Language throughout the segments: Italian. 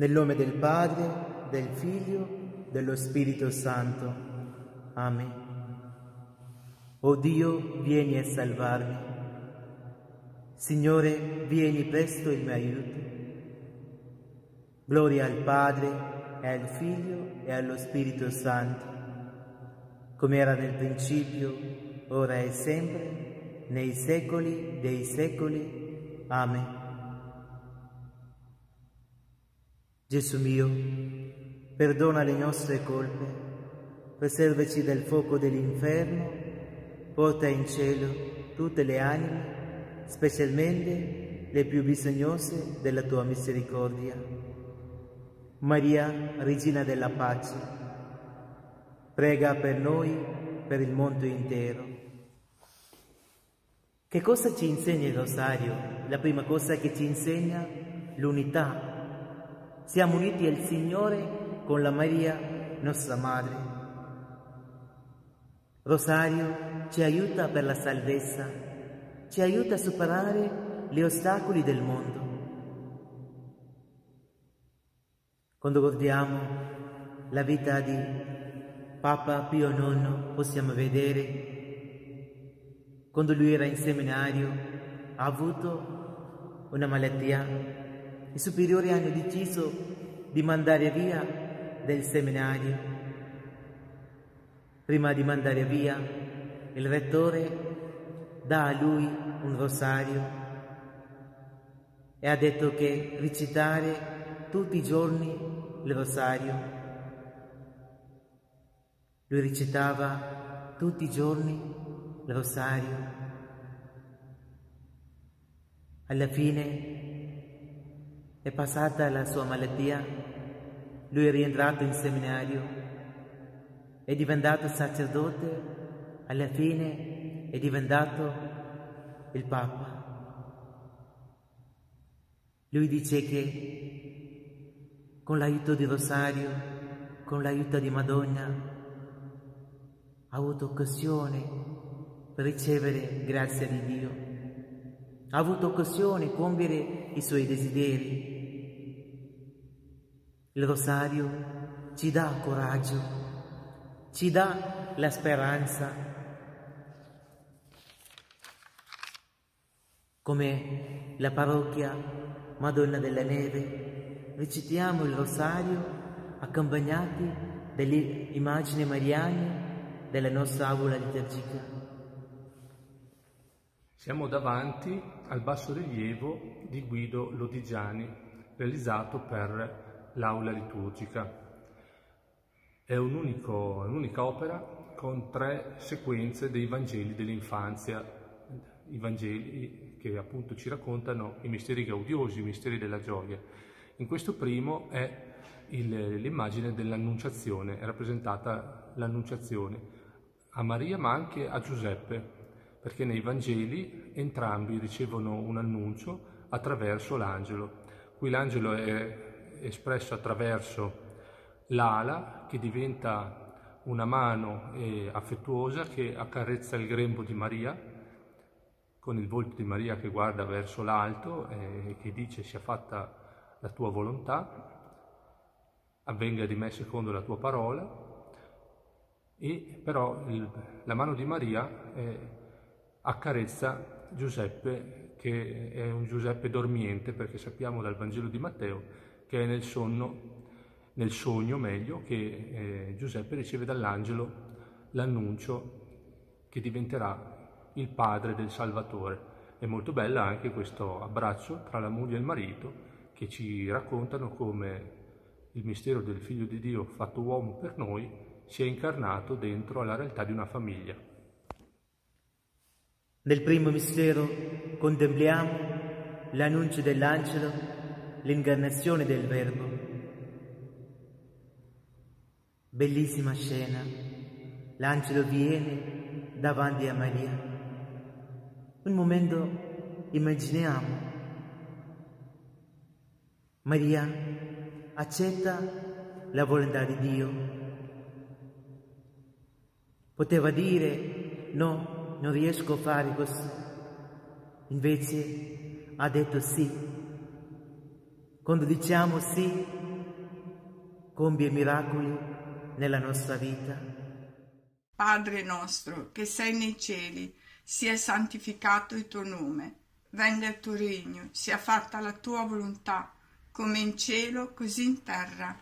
Nel nome del Padre, del Figlio, dello Spirito Santo. Amen. O Dio, vieni a salvarmi. Signore, vieni presto in mio aiuto. Gloria al Padre, e al Figlio, e allo Spirito Santo, come era nel principio, ora e sempre, nei secoli dei secoli. Amen. Gesù mio, perdona le nostre colpe, preservaci dal fuoco dell'inferno, porta in cielo tutte le anime, specialmente le più bisognose della tua misericordia. Maria, Regina della Pace, prega per noi, per il mondo intero. Che cosa ci insegna il Rosario? La prima cosa che ci insegna è l'unità. Siamo uniti al Signore con la Maria, nostra Madre. Rosario ci aiuta per la salvezza, ci aiuta a superare gli ostacoli del mondo. Quando guardiamo la vita di Papa Pio IX, possiamo vedere, quando lui era in seminario, ha avuto una malattia. I superiori hanno deciso di mandare via del seminario. Prima di mandare via, il rettore dà a lui un rosario e ha detto che recitare tutti i giorni il rosario. Lui recitava tutti i giorni il rosario. Alla fine è passata la sua malattia, lui è rientrato in seminario, è diventato sacerdote, alla fine è diventato il Papa. Lui dice che con l'aiuto di Rosario, con l'aiuto di Madonna, ha avuto occasione per ricevere grazia di Dio, ha avuto occasione di compiere i suoi desideri. Il Rosario ci dà coraggio, ci dà la speranza. Come la parrocchia Madonna della Neve, recitiamo il Rosario accompagnati dalle immagini mariane della nostra aula liturgica. Siamo davanti al bassorilievo di Guido Lodigiani, realizzato per l'aula liturgica. È un'unica opera con 3 sequenze dei Vangeli dell'infanzia, i Vangeli che appunto ci raccontano i misteri gaudiosi, i misteri della gioia. In questo primo è l'immagine dell'Annunciazione, è rappresentata l'Annunciazione a Maria ma anche a Giuseppe, perché nei Vangeli entrambi ricevono un annuncio attraverso l'angelo. Qui l'angelo è espresso attraverso l'ala che diventa una mano affettuosa che accarezza il grembo di Maria con il volto di Maria che guarda verso l'alto e che dice sia fatta la tua volontà, avvenga di me secondo la tua parola, e però la mano di Maria accarezza Giuseppe che è un Giuseppe dormiente, perché sappiamo dal Vangelo di Matteo che è nel sogno, che Giuseppe riceve dall'angelo l'annuncio che diventerà il padre del Salvatore. È molto bella anche questo abbraccio tra la moglie e il marito, che ci raccontano come il mistero del Figlio di Dio fatto uomo per noi si è incarnato dentro alla realtà di una famiglia. Nel primo mistero contempliamo l'annuncio dell'angelo, l'incarnazione del Verbo. Bellissima scena. L'angelo viene davanti a Maria. Un momento immaginiamo. Maria accetta la volontà di Dio. Poteva dire no, non riesco a fare questo. Invece ha detto sì. Quando diciamo sì compie miracoli nella nostra vita. Padre nostro, che sei nei cieli, sia santificato il tuo nome. Venga il tuo regno, sia fatta la tua volontà, come in cielo, così in terra.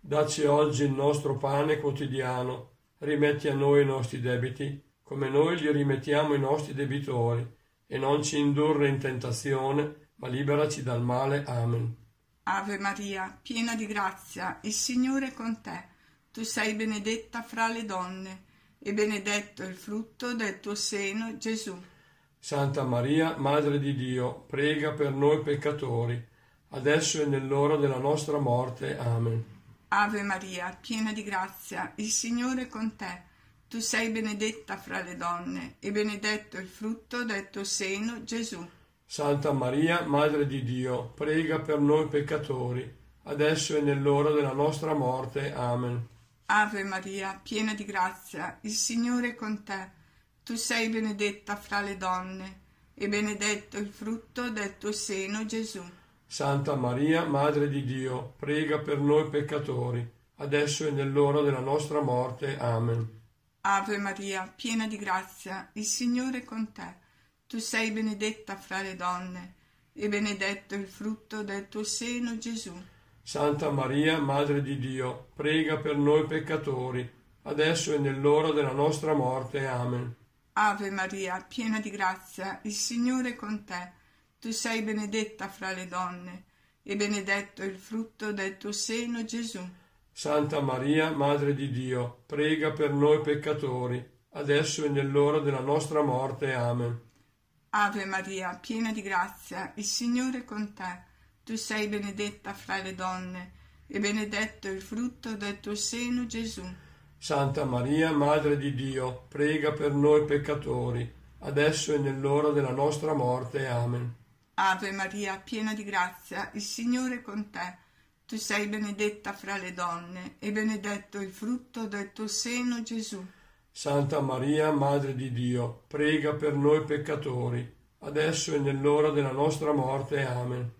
Dacci oggi il nostro pane quotidiano. Rimetti a noi i nostri debiti, come noi li rimettiamo ai nostri debitori, e non ci indurre in tentazione, ma liberaci dal male. Amen. Ave Maria, piena di grazia, il Signore è con te. Tu sei benedetta fra le donne, e benedetto il frutto del tuo seno, Gesù. Santa Maria, Madre di Dio, prega per noi peccatori, adesso e nell'ora della nostra morte. Amen. Ave Maria, piena di grazia, il Signore è con te. Tu sei benedetta fra le donne, e benedetto il frutto del tuo seno, Gesù. Santa Maria, Madre di Dio, prega per noi peccatori, adesso e nell'ora della nostra morte. Amen. Ave Maria, piena di grazia, il Signore è con te. Tu sei benedetta fra le donne, e benedetto il frutto del tuo seno, Gesù. Santa Maria, Madre di Dio, prega per noi peccatori, adesso e nell'ora della nostra morte. Amen. Ave Maria, piena di grazia, il Signore è con te. Tu sei benedetta fra le donne, e benedetto il frutto del tuo seno, Gesù. Santa Maria, Madre di Dio, prega per noi peccatori, adesso e nell'ora della nostra morte. Amen. Ave Maria, piena di grazia, il Signore è con te. Tu sei benedetta fra le donne, e benedetto il frutto del tuo seno, Gesù. Santa Maria, Madre di Dio, prega per noi peccatori, adesso e nell'ora della nostra morte. Amen. Ave Maria, piena di grazia, il Signore è con te. Tu sei benedetta fra le donne, e benedetto il frutto del tuo seno, Gesù. Santa Maria, Madre di Dio, prega per noi peccatori, adesso e nell'ora della nostra morte. Amen. Ave Maria, piena di grazia, il Signore è con te. Tu sei benedetta fra le donne, e benedetto il frutto del tuo seno, Gesù. Santa Maria, Madre di Dio, prega per noi peccatori, adesso e nell'ora della nostra morte. Amen.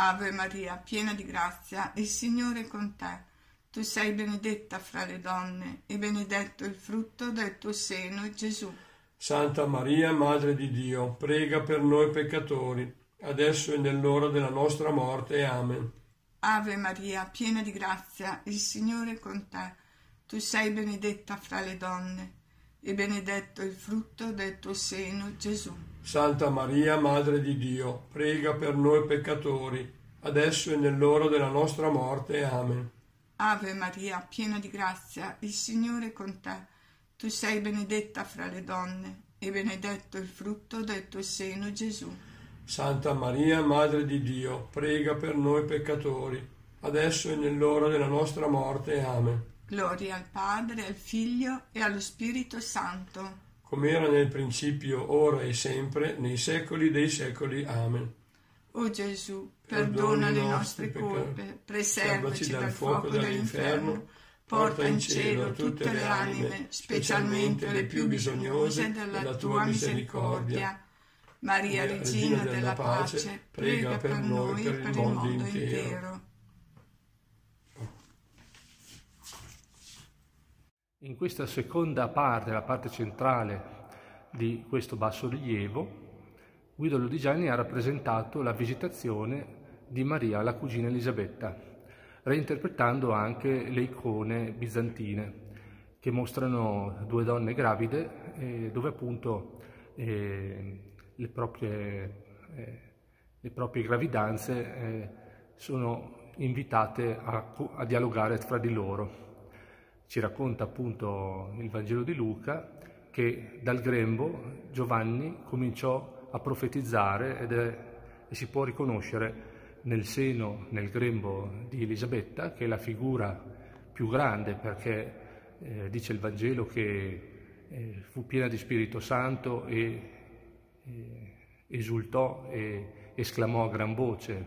Ave Maria, piena di grazia, il Signore è con te. Tu sei benedetta fra le donne, e benedetto il frutto del tuo seno, Gesù. Santa Maria, Madre di Dio, prega per noi peccatori, adesso e nell'ora della nostra morte. Amen. Ave Maria, piena di grazia, il Signore è con te. Tu sei benedetta fra le donne, e benedetto il frutto del tuo seno, Gesù. Santa Maria, Madre di Dio, prega per noi peccatori, adesso e nell'ora della nostra morte. Amen. Ave Maria, piena di grazia, il Signore è con te. Tu sei benedetta fra le donne, e benedetto il frutto del tuo seno, Gesù. Santa Maria, Madre di Dio, prega per noi peccatori, adesso e nell'ora della nostra morte. Amen. Gloria al Padre, al Figlio e allo Spirito Santo. Come era nel principio, ora e sempre, nei secoli dei secoli. Amen. O Gesù, perdona le nostre colpe, preservaci dal fuoco dell'inferno, porta in cielo tutte le anime, specialmente le più bisognose della tua misericordia. Maria, Regina della Pace, prega per noi e per il mondo intero. In questa seconda parte, la parte centrale di questo bassorilievo, Guido Lodigiani ha rappresentato la visitazione di Maria, la cugina Elisabetta, reinterpretando anche le icone bizantine che mostrano due donne gravide, dove appunto le proprie gravidanze sono invitate a dialogare fra di loro. Ci racconta appunto il Vangelo di Luca che dal grembo Giovanni cominciò a profetizzare e si può riconoscere nel grembo di Elisabetta, che è la figura più grande perché dice il Vangelo che fu piena di Spirito Santo e esultò e esclamò a gran voce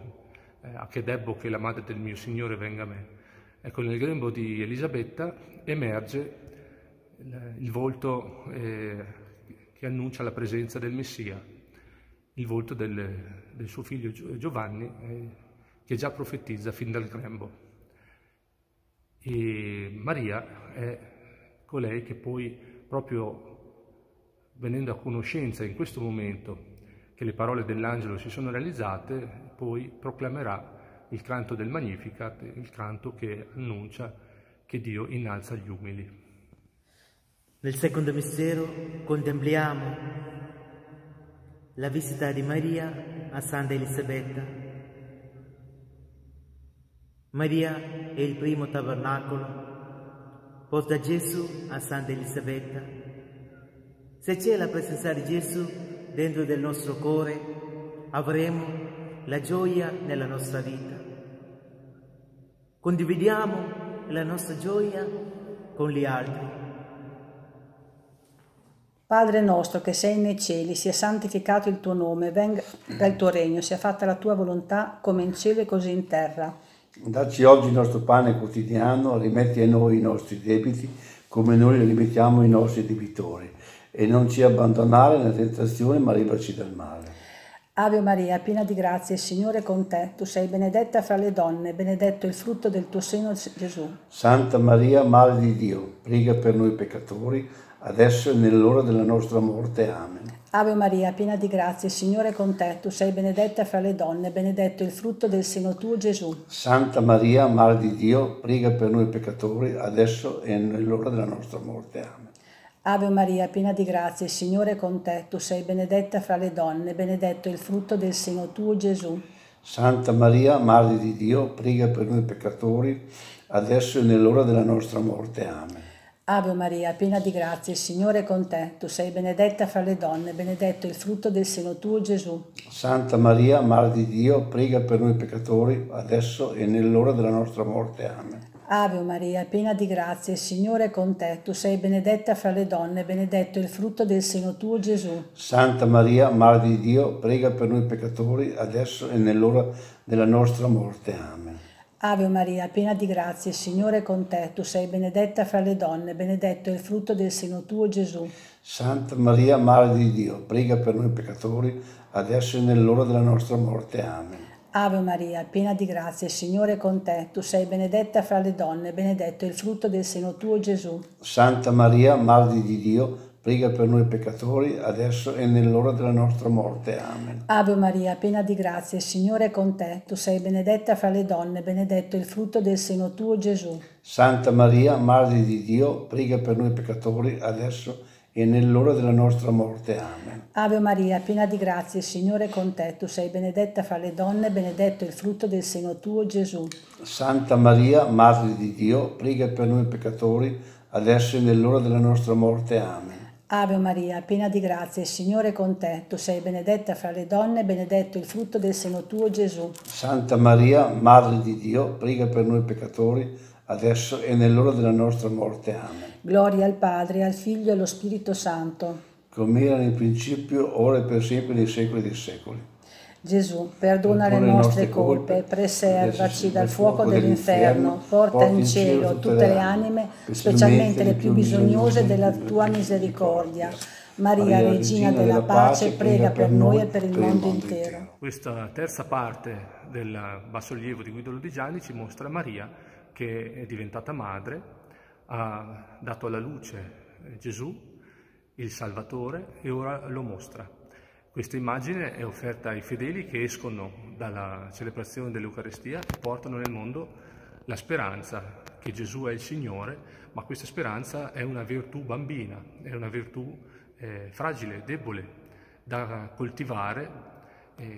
a che debbo che la madre del mio Signore venga a me. Ecco, nel grembo di Elisabetta emerge il volto che annuncia la presenza del Messia, il volto del suo figlio Giovanni, che già profetizza fin dal grembo. E Maria è colei che poi, proprio venendo a conoscenza in questo momento che le parole dell'angelo si sono realizzate, poi proclamerà il canto del Magnificat, il canto che annuncia che Dio innalza gli umili. Nel secondo mistero contempliamo la visita di Maria a Santa Elisabetta. Maria è il primo tabernacolo, porta Gesù a Santa Elisabetta. Se c'è la presenza di Gesù dentro del nostro cuore, avremo la gioia nella nostra vita. Condividiamo la nostra gioia con gli altri. Padre nostro che sei nei cieli, sia santificato il tuo nome, venga il tuo regno, sia fatta la tua volontà come in cielo e così in terra. Dacci oggi il nostro pane quotidiano, rimetti a noi i nostri debiti come noi li rimettiamo ai nostri debitori, e non ci abbandonare nella tentazione, ma liberaci dal male. Ave Maria, piena di grazia, il Signore è con te, tu sei benedetta fra le donne, benedetto il frutto del tuo seno, Gesù. Santa Maria, Madre di Dio, prega per noi peccatori, adesso e nell'ora della nostra morte. Amen. Ave Maria, piena di grazia, il Signore è con te, tu sei benedetta fra le donne, benedetto il frutto del seno tuo, Gesù. Santa Maria, Madre di Dio, prega per noi peccatori, adesso e nell'ora della nostra morte. Amen. Ave Maria, piena di grazia, il Signore è con te, tu sei benedetta fra le donne, benedetto il frutto del seno tuo, Gesù. Santa Maria, Madre di Dio, prega per noi peccatori, adesso e nell'ora della nostra morte. Amen. Ave Maria, piena di grazia, il Signore è con te, tu sei benedetta fra le donne, benedetto il frutto del seno tuo, Gesù. Santa Maria, Madre di Dio, prega per noi peccatori, adesso e nell'ora della nostra morte. Amen. Ave Maria, piena di grazia, il Signore è con te, tu sei benedetta fra le donne, benedetto il frutto del seno tuo, Gesù. Santa Maria, Madre di Dio, prega per noi peccatori, adesso e nell'ora della nostra morte. Amen. Ave Maria, piena di grazia, il Signore è con te, tu sei benedetta fra le donne, benedetto il frutto del seno tuo, Gesù. Santa Maria, Madre di Dio, prega per noi peccatori, adesso e nell'ora della nostra morte. Amen. Ave Maria, piena di grazia, il Signore è con te, tu sei benedetta fra le donne, benedetto il frutto del seno tuo, Gesù. Santa Maria, Madre di Dio, prega per noi peccatori, adesso e nell'ora della nostra morte. Amen. Ave Maria, piena di grazia, il Signore è con te, tu sei benedetta fra le donne, benedetto il frutto del seno tuo, Gesù. Santa Maria, Madre di Dio, prega per noi peccatori, adesso e nell'ora della nostra morte. Amen. Ave Maria, piena di grazia, il Signore è con te, tu sei benedetta fra le donne, benedetto il frutto del seno tuo, Gesù. Santa Maria, Madre di Dio, prega per noi peccatori, adesso e nell'ora della nostra morte. Amen. Ave Maria, piena di grazia, il Signore è con te, tu sei benedetta fra le donne, benedetto il frutto del seno tuo, Gesù. Santa Maria, Madre di Dio, prega per noi peccatori, adesso e nell'ora della nostra morte. Amen. Gloria al Padre, al Figlio e allo Spirito Santo. Come era nel principio, ora e per sempre, nei secoli dei secoli. Gesù, perdona le nostre colpe, preservaci dal fuoco dell'inferno, porta in cielo tutte le anime, specialmente le più bisognose della tua misericordia. Maria, Regina della Pace, prega per noi e per il mondo intero. Questa terza parte del bassorilievo di Guido Lodigiani ci mostra Maria che è diventata madre, ha dato alla luce Gesù, il Salvatore, e ora lo mostra. Questa immagine è offerta ai fedeli che escono dalla celebrazione dell'Eucaristia e portano nel mondo la speranza che Gesù è il Signore, ma questa speranza è una virtù bambina, è una virtù fragile, debole, da coltivare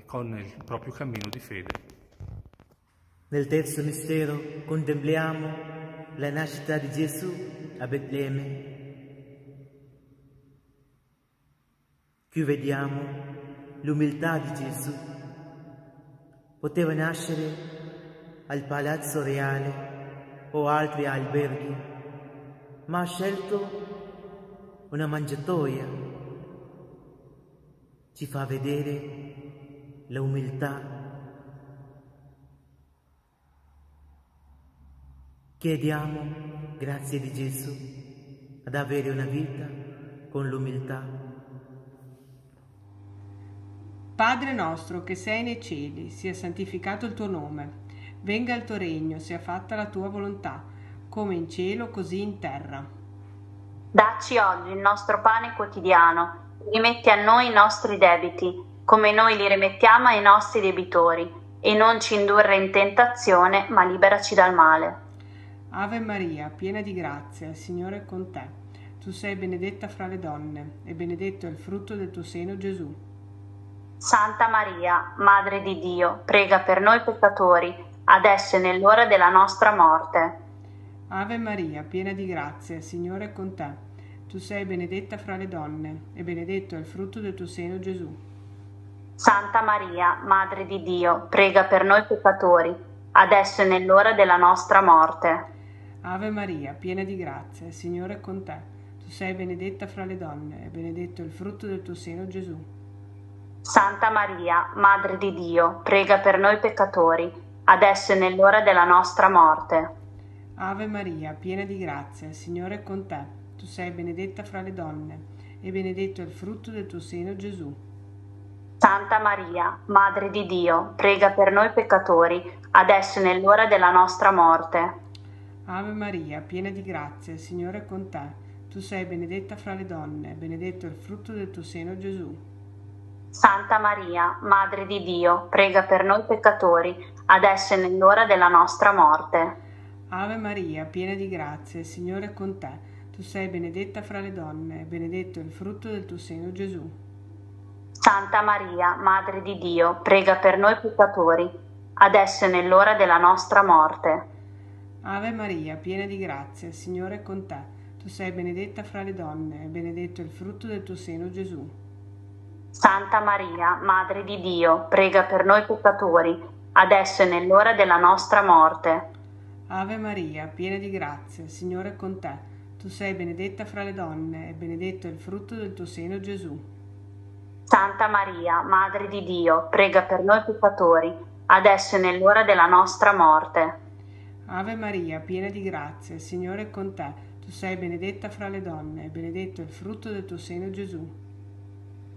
con il proprio cammino di fede. Nel terzo mistero contempliamo la nascita di Gesù a Betlemme. Qui vediamo l'umiltà di Gesù. Poteva nascere al palazzo reale o altri alberghi, ma ha scelto una mangiatoia. Ci fa vedere l'umiltà. Chiediamo grazie di Gesù ad avere una vita con l'umiltà. Padre nostro che sei nei cieli, sia santificato il tuo nome, venga il tuo regno, sia fatta la tua volontà, come in cielo, così in terra. Dacci oggi il nostro pane quotidiano, rimetti a noi i nostri debiti, come noi li rimettiamo ai nostri debitori, e non ci indurre in tentazione, ma liberaci dal male. Ave Maria, piena di grazia, il Signore è con te. Tu sei benedetta fra le donne, e benedetto è il frutto del tuo seno, Gesù. Santa Maria, Madre di Dio, prega per noi peccatori, adesso e nell'ora della nostra morte. Ave Maria, piena di grazia, il Signore è con te. Tu sei benedetta fra le donne, e benedetto è il frutto del tuo seno, Gesù. Santa Maria, Madre di Dio, prega per noi peccatori, adesso e nell'ora della nostra morte. Ave Maria, piena di grazia, il Signore è con te. Tu sei benedetta fra le donne, e benedetto il frutto del tuo seno, Gesù. Santa Maria, Madre di Dio, prega per noi peccatori, adesso e nell'ora della nostra morte. Ave Maria, piena di grazia, il Signore è con te. Tu sei benedetta fra le donne, e benedetto il frutto del tuo seno, Gesù. Santa Maria, Madre di Dio, prega per noi peccatori, adesso e nell'ora della nostra morte. Ave Maria, piena di grazia, il Signore è con te. Tu sei benedetta fra le donne, e benedetto il frutto del tuo seno, Gesù. Santa Maria, Madre di Dio, prega per noi peccatori, adesso e nell'ora della nostra morte. Ave Maria, piena di grazia, il Signore è con te. Tu sei benedetta fra le donne, e benedetto il frutto del tuo seno, Gesù. Santa Maria, Madre di Dio, prega per noi peccatori, adesso e nell'ora della nostra morte. Ave Maria, piena di grazia, il Signore è con te. Tu sei benedetta fra le donne, e benedetto il frutto del tuo seno, Gesù. Santa Maria, Madre di Dio, prega per noi peccatori, adesso e nell'ora della nostra morte. Ave Maria, piena di grazia, il Signore è con te. Tu sei benedetta fra le donne, e benedetto il frutto del tuo seno, Gesù. Santa Maria, Madre di Dio, prega per noi peccatori, adesso e nell'ora della nostra morte. Ave Maria, piena di grazia, il Signore è con te. Tu sei benedetta fra le donne, e benedetto il frutto del tuo seno, Gesù.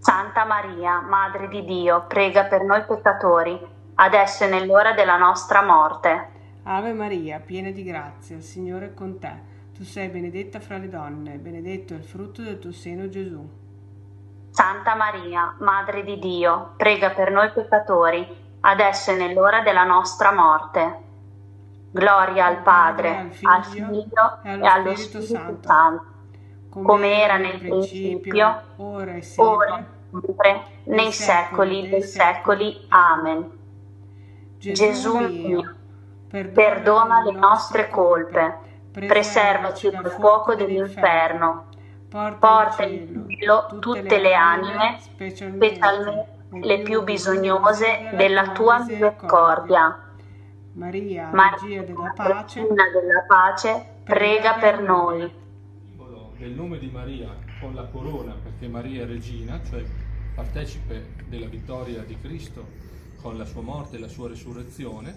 Santa Maria, Madre di Dio, prega per noi peccatori, adesso e nell'ora della nostra morte. Ave Maria, piena di grazia, il Signore è con te. Tu sei benedetta fra le donne, e benedetto il frutto del tuo seno, Gesù. Santa Maria, Madre di Dio, prega per noi peccatori, adesso e nell'ora della nostra morte. Gloria al Padre, al Figlio e allo Spirito Santo, come era nel principio, ora e sempre, nei secoli dei secoli. Amen. Gesù mio, perdona le nostre colpe, preservaci dal fuoco dell'inferno, porta in cielo tutte le anime, specialmente le più bisognose della tua misericordia. Maria, Regina della Pace, prega per noi. Simbolo del nome di Maria con la corona, perché Maria è Regina, cioè partecipe della vittoria di Cristo con la sua morte e la sua resurrezione,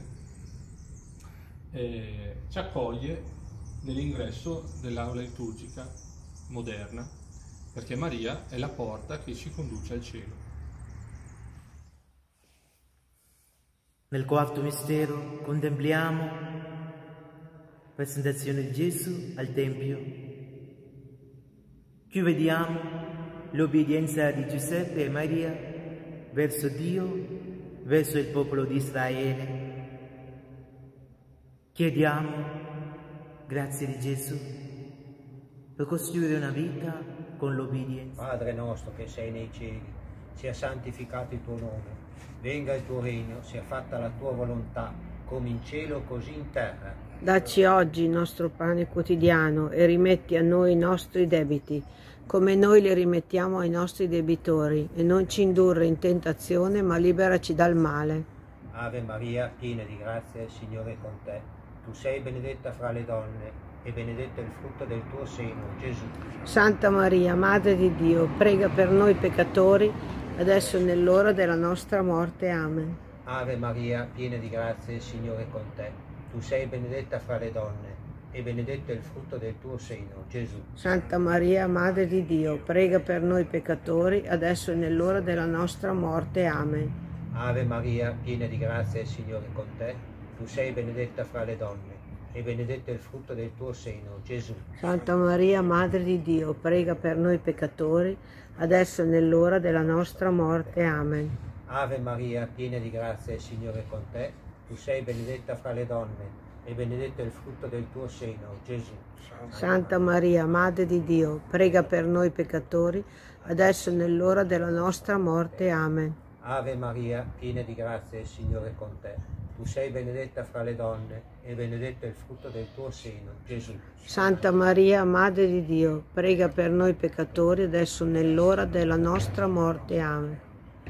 ci accoglie nell'ingresso dell'aula liturgica moderna, perché Maria è la porta che ci conduce al cielo. Nel quarto mistero contempliamo la presentazione di Gesù al Tempio. Qui vediamo l'obbedienza di Giuseppe e Maria verso Dio, verso il popolo di Israele. Chiediamo grazie di Gesù per costruire una vita con l'obbedienza. Padre nostro che sei nei cieli, sia santificato il tuo nome. Venga il tuo regno, sia fatta la tua volontà, come in cielo così in terra. Dacci oggi il nostro pane quotidiano e rimetti a noi i nostri debiti, come noi li rimettiamo ai nostri debitori, e non ci indurre in tentazione, ma liberaci dal male. Ave Maria, piena di grazia, il Signore è con te. Tu sei benedetta fra le donne, e benedetto il frutto del tuo seno, Gesù. Santa Maria, Madre di Dio, prega per noi peccatori, adesso e nell'ora della nostra morte. Amen. Ave Maria, piena di grazia, il Signore è con te. Tu sei benedetta fra le donne, e benedetto il frutto del tuo seno, Gesù. Santa Maria, Madre di Dio, prega per noi peccatori, adesso e nell'ora della nostra morte. Amen. Ave Maria, piena di grazia, il Signore è con te. Tu sei benedetta fra le donne, e benedetto è il frutto del tuo seno, Gesù. Santa Maria, Madre di Dio, prega per noi peccatori, adesso e nell'ora della nostra morte. Amen. Ave Maria, piena di grazia, il Signore è con te. Tu sei benedetta fra le donne, e benedetto è il frutto del tuo seno, Gesù. Santa Maria, Madre di Dio, prega per noi peccatori, adesso e nell'ora della nostra morte. Amen. Ave Maria, piena di grazia, il Signore è con te. Tu sei benedetta fra le donne, e benedetto è il frutto del tuo seno, Gesù. Santa Maria, Madre di Dio, prega per noi peccatori, adesso e nell'ora della nostra morte. Amen.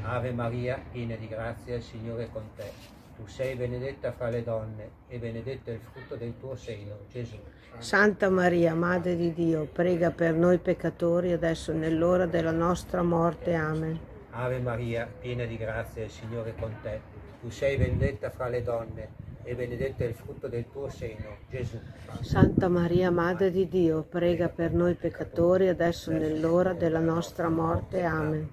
Ave Maria, piena di grazia, il Signore è con te. Tu sei benedetta fra le donne, e benedetto è il frutto del tuo seno, Gesù. Santa Maria, Madre di Dio, prega per noi peccatori, adesso e nell'ora della nostra morte. Amen. Ave Maria, piena di grazia, il Signore è con te. Tu sei benedetta fra le donne, e benedetto è il frutto del tuo seno, Gesù. Santa Maria, Madre di Dio, prega per noi peccatori, adesso e nell'ora della nostra morte. Amen.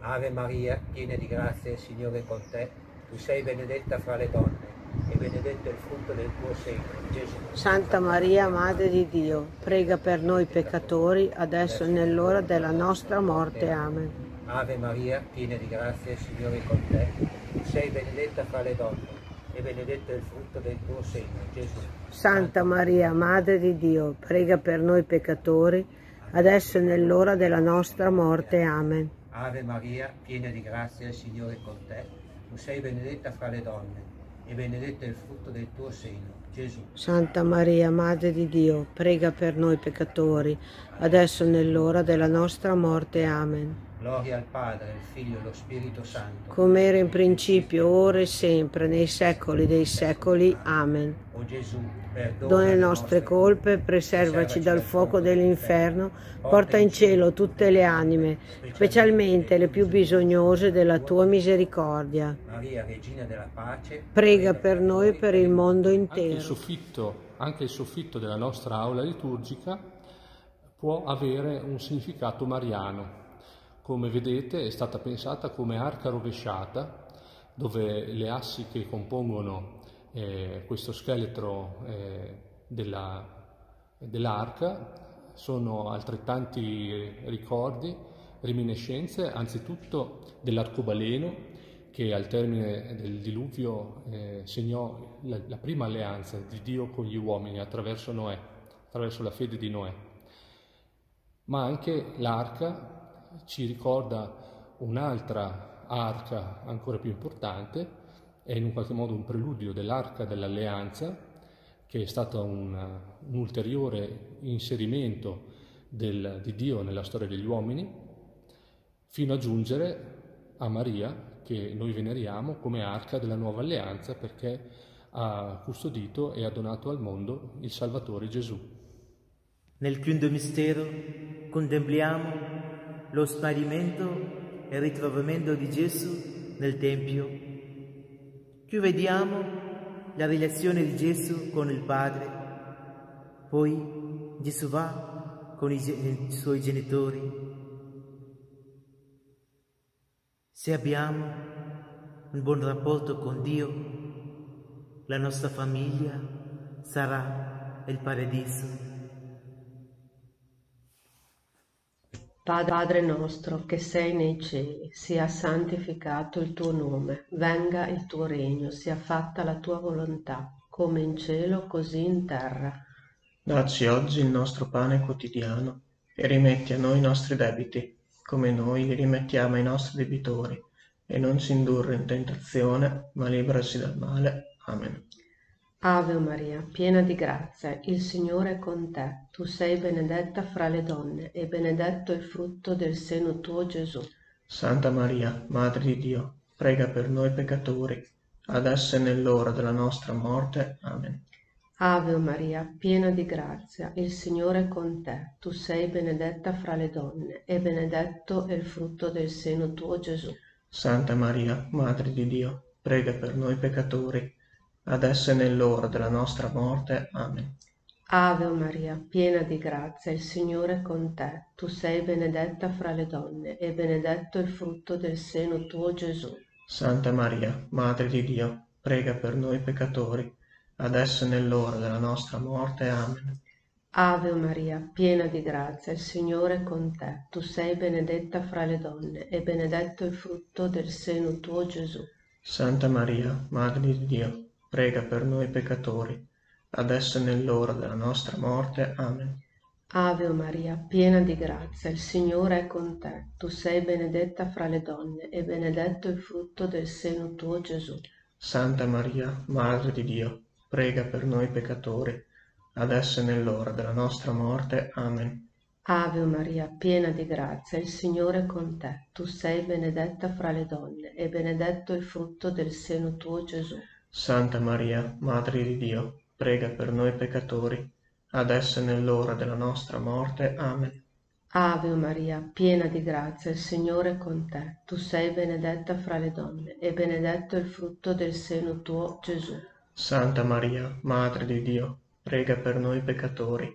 Ave Maria, piena di grazia, il Signore è con te. Tu sei benedetta fra le donne, e benedetto è il frutto del tuo seno, Gesù. Santa Maria, Madre di Dio, prega per noi peccatori, adesso e nell'ora della nostra morte. Amen. Ave Maria, piena di grazia, il Signore è con te. Tu sei benedetta fra le donne, e benedetto è il frutto del tuo seno, Gesù. Santa Maria, Madre di Dio, prega per noi peccatori, adesso e nell'ora della nostra morte. Amen. Ave Maria, piena di grazia, il Signore è con te. Tu sei benedetta fra le donne, e benedetto è il frutto del tuo seno, Gesù. Santa Maria, Madre di Dio, prega per noi peccatori, adesso e nell'ora della nostra morte. Amen. Gloria al Padre, al Figlio e allo Spirito Santo. Come era in principio, ora e sempre, nei secoli dei secoli. Amen. O Gesù, perdona le nostre colpe, preservaci dal fuoco dell'inferno, porta in cielo tutte le anime, specialmente le più bisognose della tua misericordia. Maria, Regina della Pace, prega per noi e per il mondo intero. Anche il soffitto della nostra aula liturgica può avere un significato mariano. Come vedete, è stata pensata come arca rovesciata, dove le assi che compongono questo scheletro dell'arca sono altrettanti ricordi, reminiscenze, anzitutto dell'arcobaleno che al termine del diluvio segnò la prima alleanza di Dio con gli uomini attraverso Noè, attraverso la fede di Noè. Ma anche l'arca ci ricorda un'altra arca ancora più importante, è in un qualche modo un preludio dell'arca dell'alleanza, che è stato un ulteriore inserimento di Dio nella storia degli uomini, fino a giungere a Maria, che noi veneriamo come arca della nuova alleanza, perché ha custodito e ha donato al mondo il Salvatore Gesù. Nel quinto mistero contempliamo lo sparimento e il ritrovamento di Gesù nel Tempio. Più vediamo la relazione di Gesù con il Padre. Poi Gesù va con i suoi genitori. Se abbiamo un buon rapporto con Dio, la nostra famiglia sarà il paradiso. Padre nostro che sei nei cieli, sia santificato il tuo nome, venga il tuo regno, sia fatta la tua volontà, come in cielo, così in terra. Dacci oggi il nostro pane quotidiano, e rimetti a noi i nostri debiti, come noi li rimettiamo ai nostri debitori, e non ci indurre in tentazione, ma liberaci dal male. Amen. Ave Maria, piena di grazia, il Signore è con te. Tu sei benedetta fra le donne, e benedetto il frutto del seno tuo, Gesù. Santa Maria, Madre di Dio, prega per noi peccatori, adesso e nell'ora della nostra morte. Amen. Ave Maria, piena di grazia, il Signore è con te. Tu sei benedetta fra le donne, e benedetto è il frutto del seno tuo, Gesù. Santa Maria, Madre di Dio, prega per noi peccatori, adesso e nell'ora della nostra morte. Amen. Ave Maria, piena di grazia, il Signore è con te. Tu sei benedetta fra le donne, e benedetto il frutto del seno tuo, Gesù. Santa Maria, Madre di Dio, prega per noi peccatori, adesso e nell'ora della nostra morte. Amen. Ave Maria, piena di grazia, il Signore è con te. Tu sei benedetta fra le donne e benedetto il frutto del seno tuo, Gesù. Santa Maria, Madre di Dio, prega per noi peccatori, adesso e nell'ora della nostra morte. Amen. Ave Maria, piena di grazia, il Signore è con te. Tu sei benedetta fra le donne e benedetto il frutto del seno tuo, Gesù. Santa Maria, Madre di Dio, prega per noi peccatori, adesso e nell'ora della nostra morte. Amen. Ave Maria, piena di grazia, il Signore è con te. Tu sei benedetta fra le donne e benedetto il frutto del seno tuo, Gesù. Santa Maria, Madre di Dio, prega per noi peccatori, adesso e nell'ora della nostra morte. Amen. Ave Maria, piena di grazia, il Signore è con te. Tu sei benedetta fra le donne e benedetto il frutto del seno tuo, Gesù. Santa Maria, Madre di Dio, prega per noi peccatori,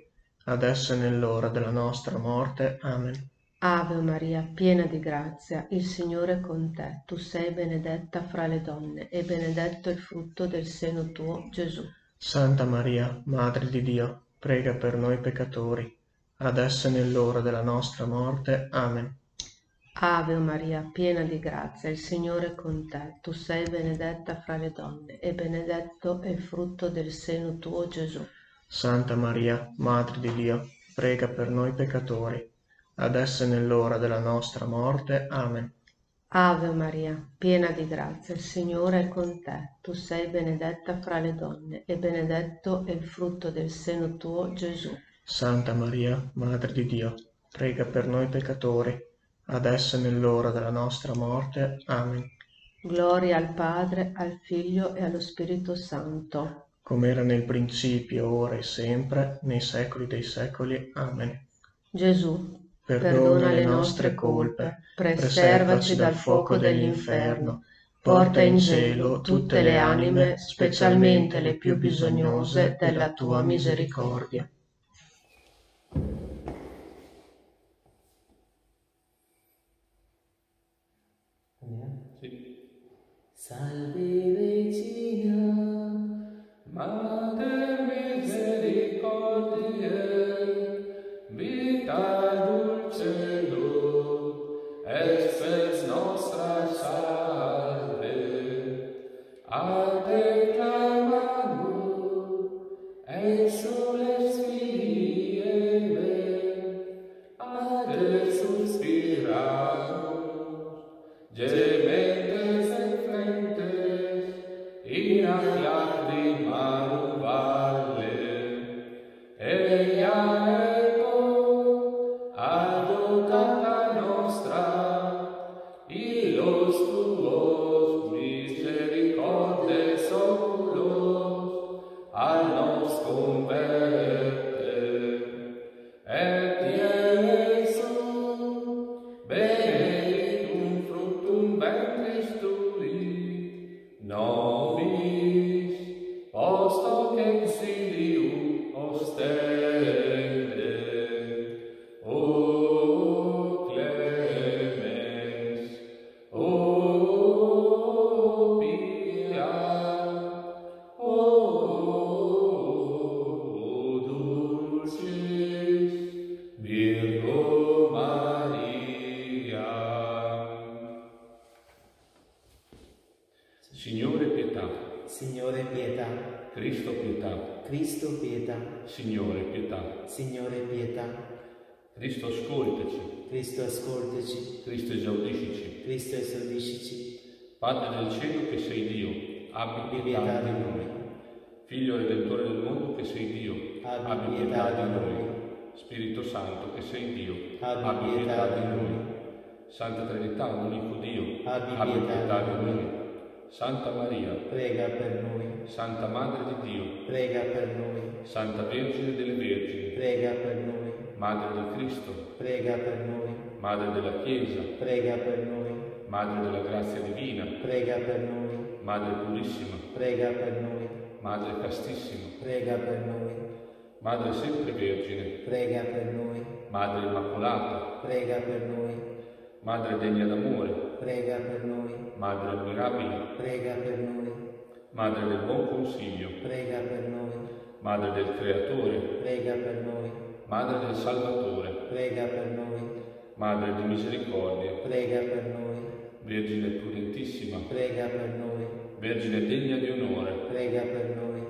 adesso e nell'ora della nostra morte. Amen. Ave Maria, piena di grazia, il Signore è con te. Tu sei benedetta fra le donne e benedetto il frutto del seno tuo, Gesù. Santa Maria, Madre di Dio, prega per noi peccatori, adesso e nell'ora della nostra morte. Amen. Ave Maria, piena di grazia, il Signore è con te. Tu sei benedetta fra le donne e benedetto è il frutto del seno tuo, Gesù. Santa Maria, Madre di Dio, prega per noi peccatori, adesso e nell'ora della nostra morte. Amen. Ave Maria, piena di grazia, il Signore è con te. Tu sei benedetta fra le donne e benedetto è il frutto del seno tuo, Gesù. Santa Maria, Madre di Dio, prega per noi peccatori, adesso e nell'ora della nostra morte. Amen. Gloria al Padre, al Figlio e allo Spirito Santo. Come era nel principio, ora e sempre, nei secoli dei secoli. Amen. Gesù, perdona le nostre colpe, preservaci dal fuoco dell'inferno, porta in cielo tutte le anime, specialmente le più bisognose della tua misericordia. Salve Regina, Mater misericordiae, vita dulcelum, espes nostra salve. A te clamamus, exules filii meae, a te suspiramus, gementes et flentes, in lacrimarum valle. Ea Padre del cielo che sei Dio, abbi pietà di noi. Figlio redentore del mondo che sei Dio, abbi pietà di noi. Spirito Santo che sei Dio, abbi pietà di noi. Santa Trinità, unico Dio, abbi pietà di noi. Santa Maria, prega per noi. Santa Madre di Dio, prega per noi. Santa Vergine delle Vergini, prega per noi. Madre del Cristo, prega per noi. Madre della Chiesa, prega per noi. Madre della grazia divina, prega per noi. Madre purissima, prega per noi. Madre castissima, prega per noi. Madre sempre vergine, prega per noi. Madre immacolata, prega per noi. Madre degna d'amore, prega per noi. Madre ammirabile, prega per noi. Madre del Buon Consiglio, prega per noi. Madre del Creatore, prega per noi. Madre del Salvatore, prega per noi. Madre di Misericordia, prega per noi. Vergine Prudentissima, prega per noi. Vergine degna di onore, prega per noi.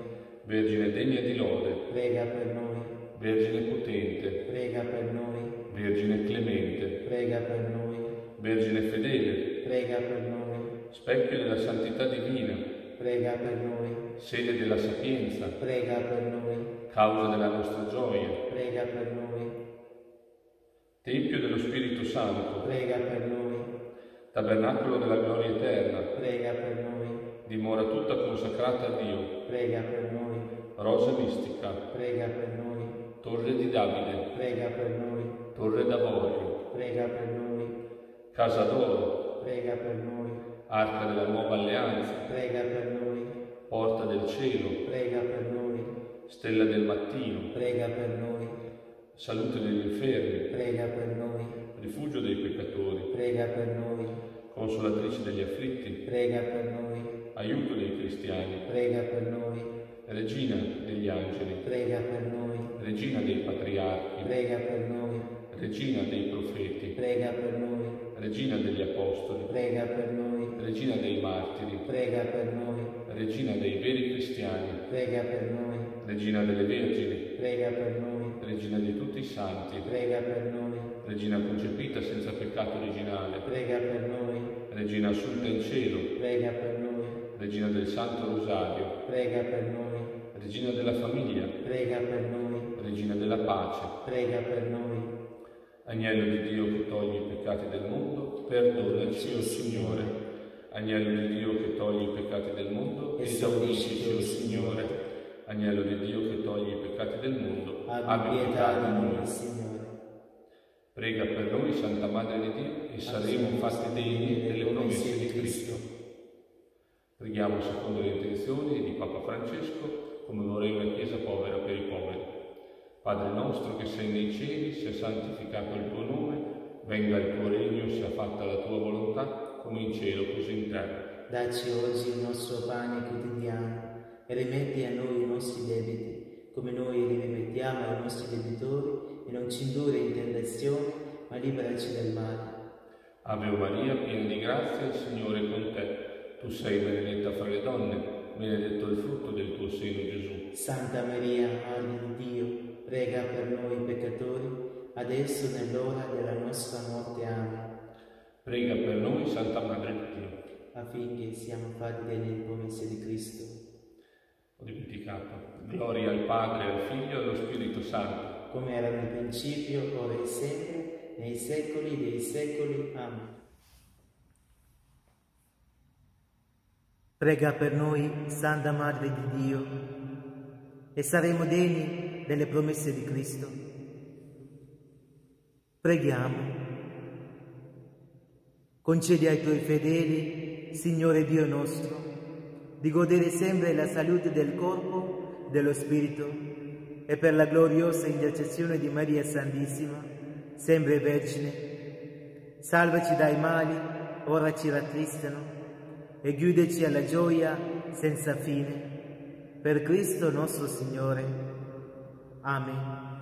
Vergine degna di lode, prega per noi. Vergine potente, prega per noi. Vergine clemente, prega per noi. Vergine fedele, prega per noi. Specchio della santità divina, prega per noi. Sede della sapienza, prega per noi. Causa della nostra gioia, prega per noi. Tempio dello Spirito Santo, prega per noi. Tabernacolo della gloria eterna, prega per noi. Dimora tutta consacrata a Dio, prega per noi. Rosa mistica, prega per noi. Torre di Davide, prega per noi. Torre d'Avorio, prega per noi. Casa d'Oro, prega per noi. Arca della Nuova Alleanza, prega per noi. Porta del Cielo, prega per noi. Stella del Mattino, prega per noi. Salute degli Infermi, prega per noi. Rifugio dei Peccatori, prega per noi. Consolatrice degli Afflitti, prega per noi. Aiuto dei Cristiani, prega per noi. Regina degli Angeli, prega per noi. Regina dei Patriarchi, prega per noi. Regina dei Profeti, prega per noi. Regina degli Apostoli, prega per noi. Regina dei Martiri, prega per noi. Regina dei veri cristiani, prega per noi. Regina delle Vergini, prega per noi. Regina di tutti i santi, prega per noi. Regina concepita senza peccato originale, prega per noi. Regina assunta in cielo, prega per noi. Regina del Santo Rosario, prega per noi. Regina della famiglia, prega per noi. Regina della pace, prega per noi. Agnello di Dio che toglie i peccati del mondo, perdonaci, o Signore. Agnello di Dio che toglie i peccati del mondo, esaudisci, o Signore. Agnello di Dio che toglie i peccati del mondo, abbi pietà di noi, Signore. Prega per noi, Santa Madre di Dio, e saremo fatti degni delle promesse di Cristo. Preghiamo secondo le intenzioni di Papa Francesco, come vorrebbe Chiesa povera per i poveri. Padre nostro che sei nei cieli, sia santificato il tuo nome, venga il tuo regno, sia fatta la tua volontà, come in cielo, così in terra. Dacci oggi il nostro pane quotidiano e rimetti a noi i nostri debiti, come noi li rimettiamo ai nostri debitori, e non ci indurre in tentazione, ma liberaci dal male. Ave Maria, piena di grazia, il Signore è con te. Tu sei benedetta fra le donne, benedetto il frutto del tuo seno, Gesù. Santa Maria, Madre di Dio, prega per noi peccatori, adesso nell'ora della nostra morte. Amen. Prega per noi, Santa Madre di Dio, affinché siamo fatti delle promesse di Cristo. Ho dimenticato. Gloria al Padre, al Figlio e allo Spirito Santo. Come era nel principio, ora e sempre, nei secoli dei secoli. Amen. Prega per noi, Santa Madre di Dio, e saremo degni delle promesse di Cristo. Preghiamo. Concedi ai tuoi fedeli, Signore Dio nostro, di godere sempre la salute del corpo, dello spirito, e per la gloriosa intercessione di Maria Santissima, sempre Vergine, salvaci dai mali, ora ci rattristano, e guidaci alla gioia senza fine. Per Cristo nostro Signore. Amen.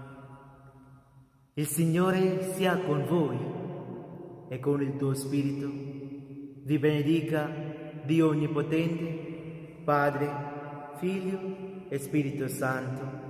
Il Signore sia con voi. E con il tuo spirito vi benedica Dio Onnipotente, Padre, Figlio e Spirito Santo.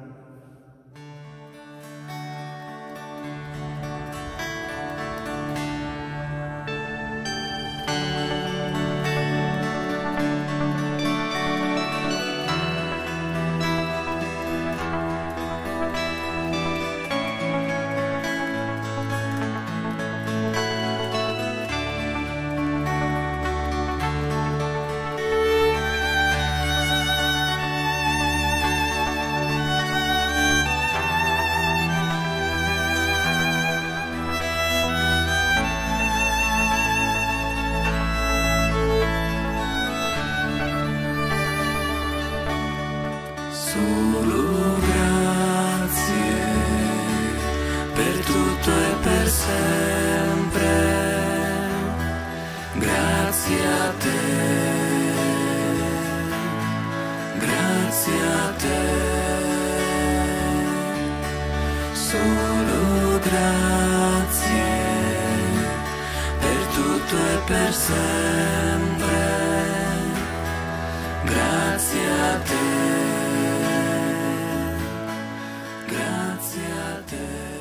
Grazie a te. grazie a te, solo grazie, per tutto e per sempre, grazie a te, grazie a te.